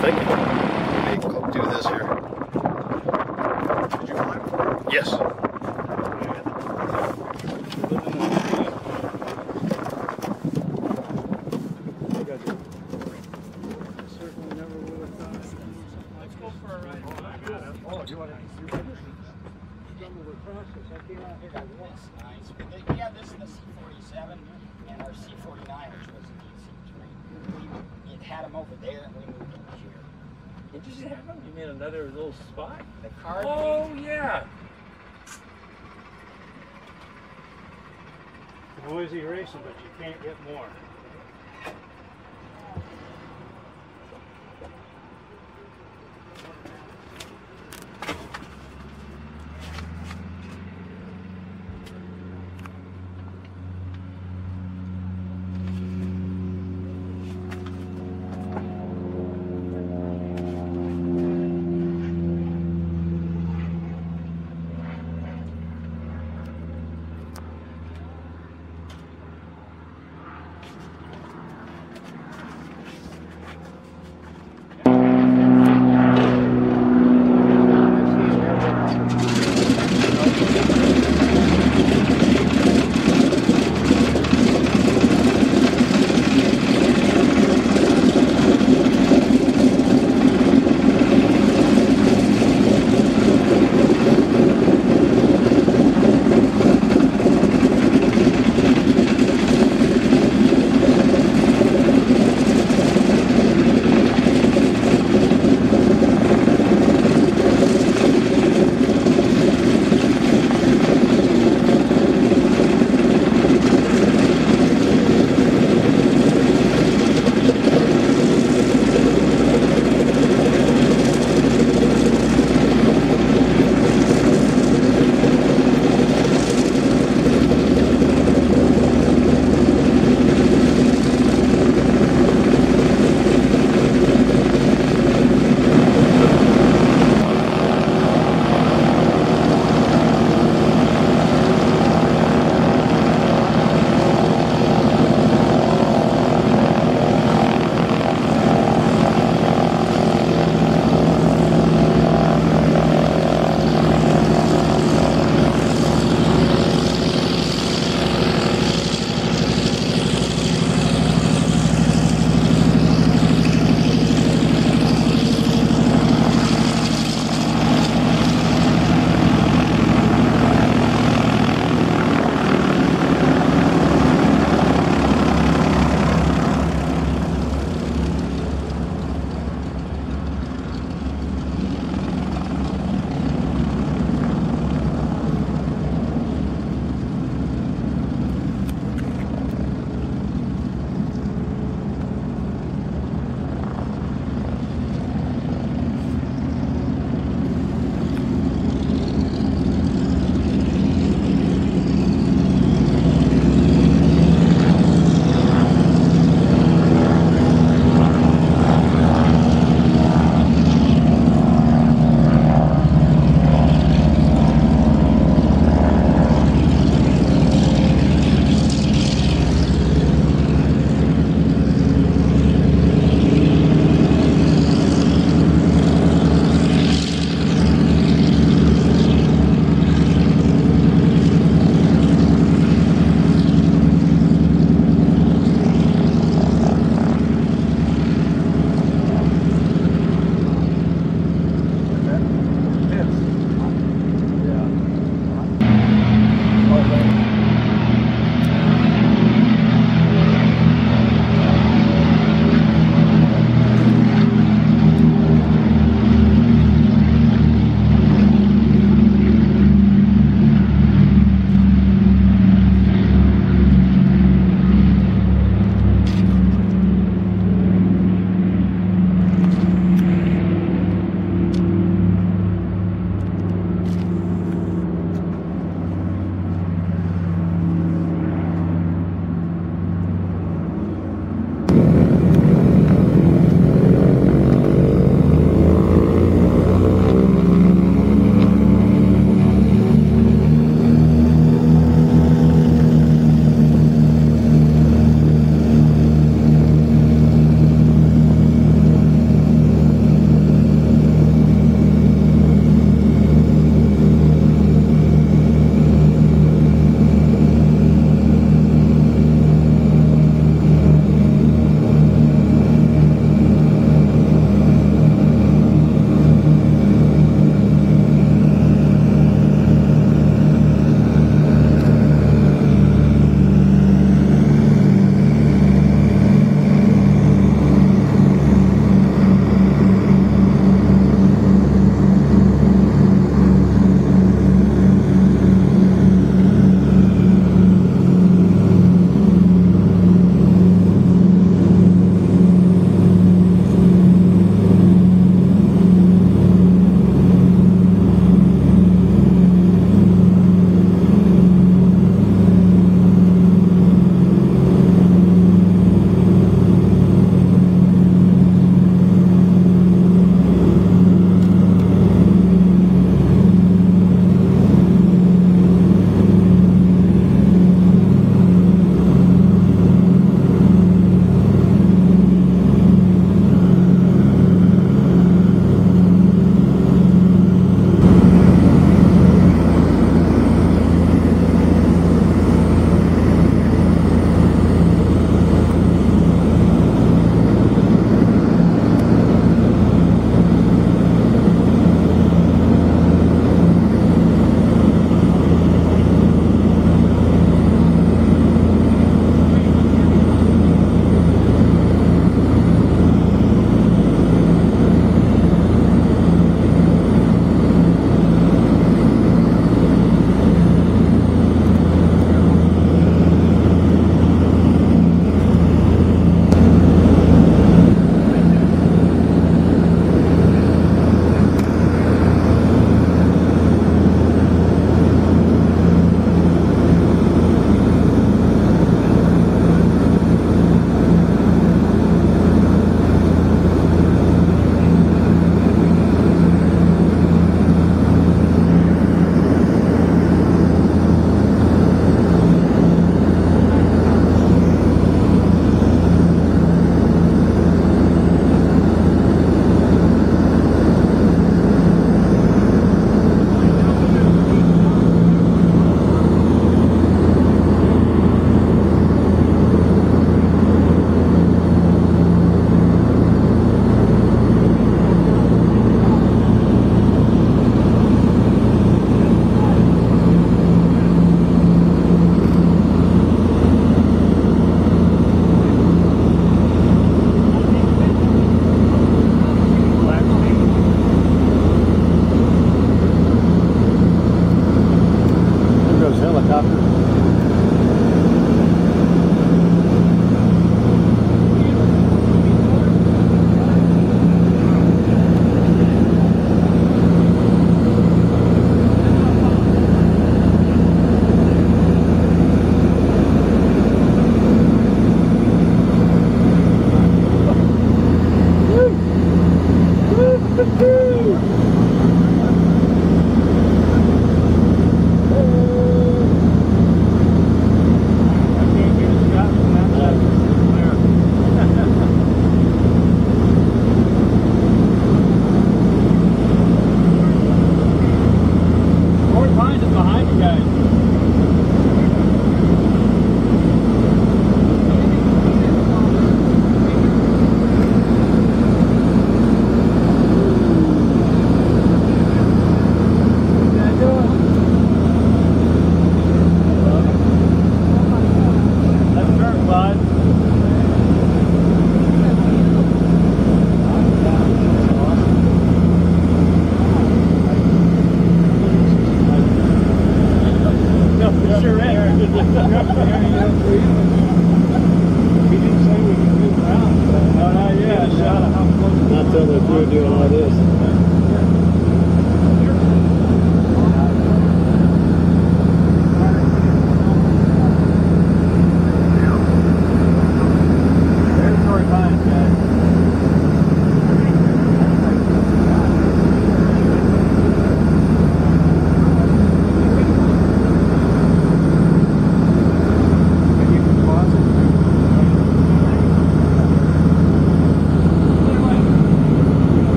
think. Maybe I'll do this here. Did you climb? Yes. We had this in the C-47 and our C-49, which was a DC-3. It had them over there, and we moved over here. Did you have them? You mean another little spot? The car. Oh yeah. The boys are racing, but you can't get more.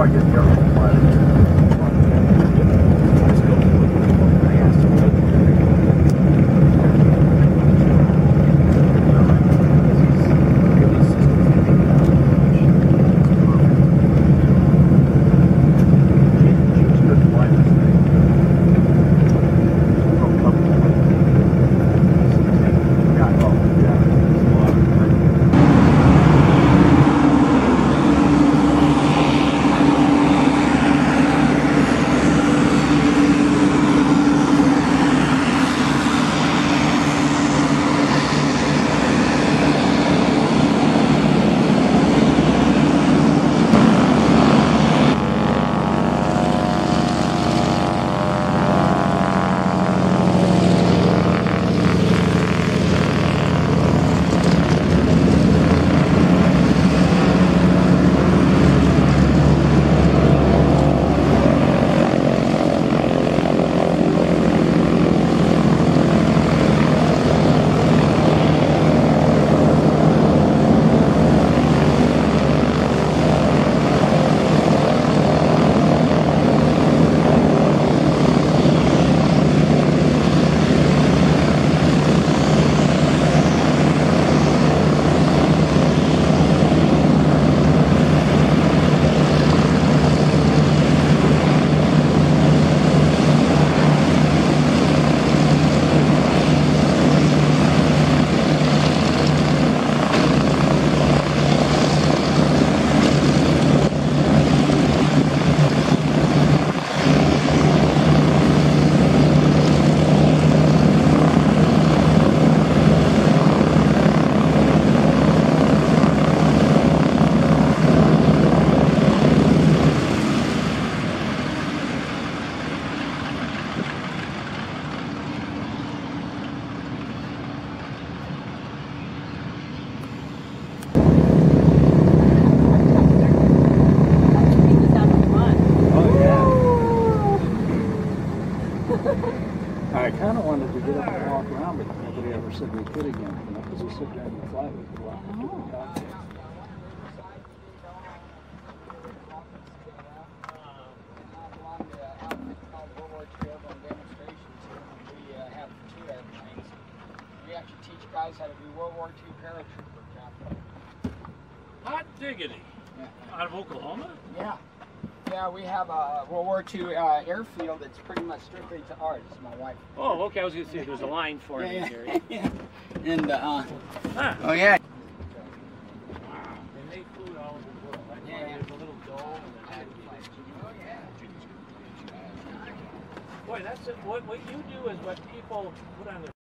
before I get the airplane pilot. I kind of wanted to get up and walk around, but nobody ever said we could again. Because we sit there and we fly, we could walk. We have two airplanes. We actually teach guys how to do World War II paratrooper. Hot diggity! Out of Oklahoma? Yeah. Yeah, we have a World War II airfield that's pretty much strictly to ours. My wife. Oh, okay. I was going to say there's a line for it here. Yeah. And oh yeah. Wow. They make food all over the world. Yeah. There's a little dough and oh yeah. Boy, that's what you do is what people put on their.